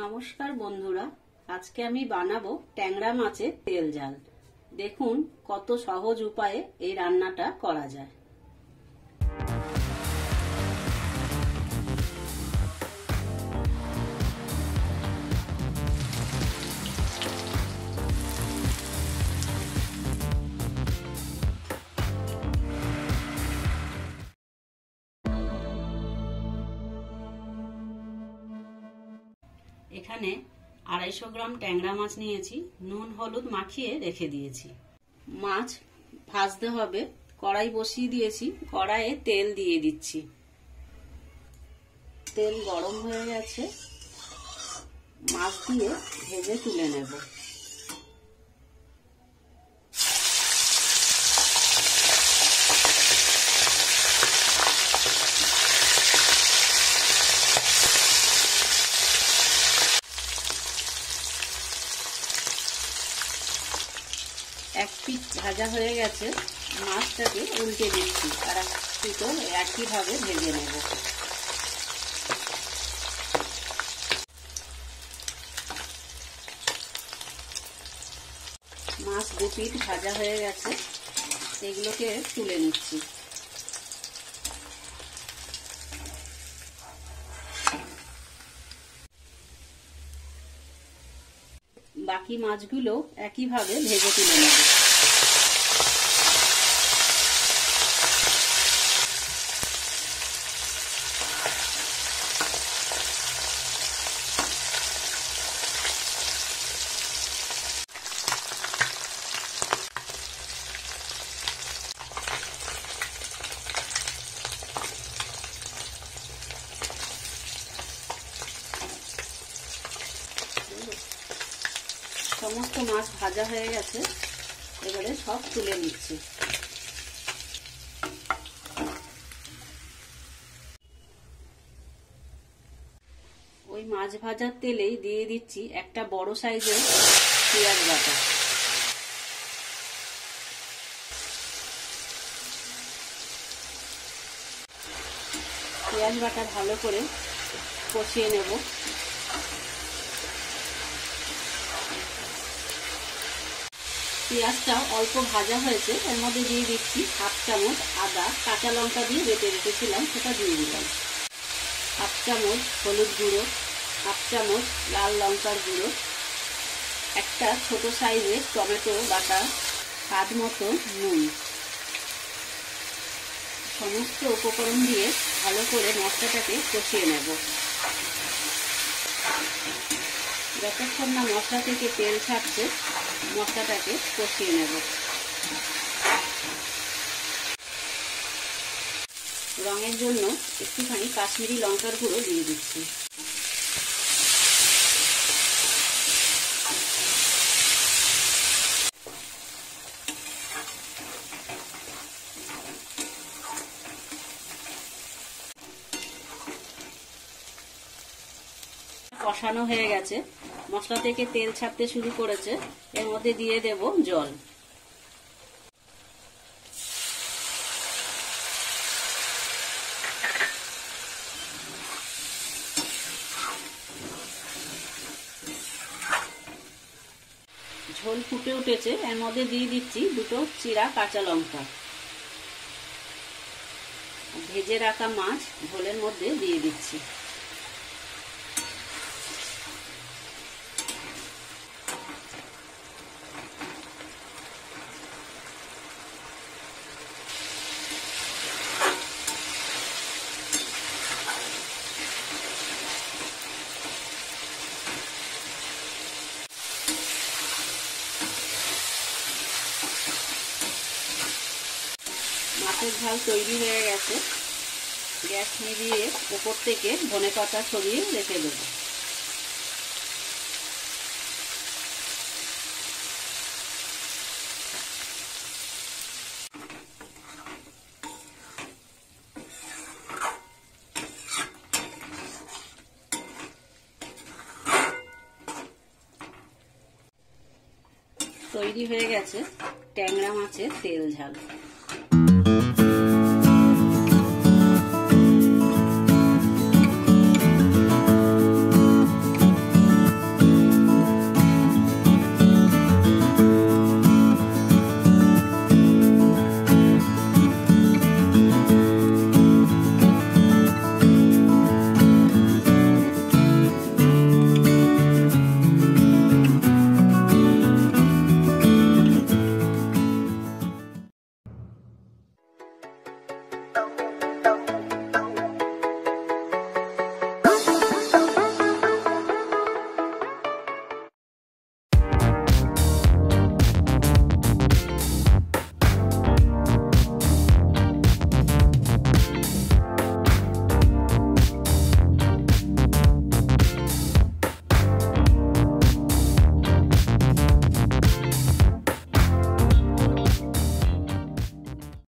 নমস্কার বন্ধুরা, আজকে আমি বানাবো ট্যাংরা মাছের তেল ঝাল। দেখুন কত সহজ উপায়ে এই রান্নাটা করা যায়। এখানে 250 গ্রাম ট্যাংরা মাছ নিয়েছি, নুন হলুদ মাখিয়ে রেখে দিয়েছি। মাছ ভাজতে হবে, কড়াই বসিয়ে দিয়েছি, কড়াইয়ে তেল দিয়ে দিচ্ছি। তেল গরম হয়ে গেছে, মাছ দিয়ে ভেজে তুলে নেব। এক পিট ভাজা হয়ে গেছে, মাছটাকে উল্টে দিচ্ছি, আর এক পিটও একইভাবে ভেজে নেব। মাছ 2 পিট ভাজা হয়ে গেছে, এগুলোকে তুলে নিচ্ছি। বাকি মাছগুলো একইভাবে ভেজে তুলে নেব। সমস্ত মাছ ভাজা হয়ে গেছে, এবারে সব তুলে নিচ্ছি। ওই মাছ ভাজার তেলেই দিয়ে দিচ্ছি একটা বড় সাইজের পেঁয়াজ বাটা। পেঁয়াজ বাটা ভালো করে কষিয়ে নেব। পেঁয়াজটা অল্প ভাজা হয়েছে, এর মধ্যে দিয়ে দিচ্ছি 1/2 চামচ আদা, কাঁচা লঙ্কা দিয়ে বেটে রেখেছিলাম সেটা দিয়ে দিলাম। 1/2 চামচ হলুদ গুঁড়ো, 1/2 চামচ লাল লঙ্কার গুঁড়ো, একটা ছোট সাইজের টমেটো বাটা, স্বাদ মতো নুন। সমস্ত উপকরণ দিয়ে ভালো করে মশলাটাকে কষিয়ে নেব। যতক্ষণ না মশলা থেকে তেল ছাড়ছে মশলাটাকে কষিয়ে নেব। রঙের জন্য একটুখানি কাশ্মীরি লঙ্কার গুঁড়ো দিয়ে দিচ্ছি। কষানো হয়ে গেছে, মশলা থেকে তেল ছাড়তে শুরু করেছে, এর মধ্যে দিয়ে দেব জল। ঝোল ফুটে উঠেছে, এর মধ্যে দিয়ে দিচ্ছি 2 চিরা কাঁচা লঙ্কা। ভেজে রাখা মাছ ঝোলের মধ্যে দিয়ে দিচ্ছি। মাছের ঝাল তৈরি হয়ে গেছে। গ্যাস নিভিয়ে উপর থেকে ধনে পাতা ছড়িয়ে রেখে দেব। তৈরি হয়ে গেছে ট্যাংরা মাছের তেল ঝাল।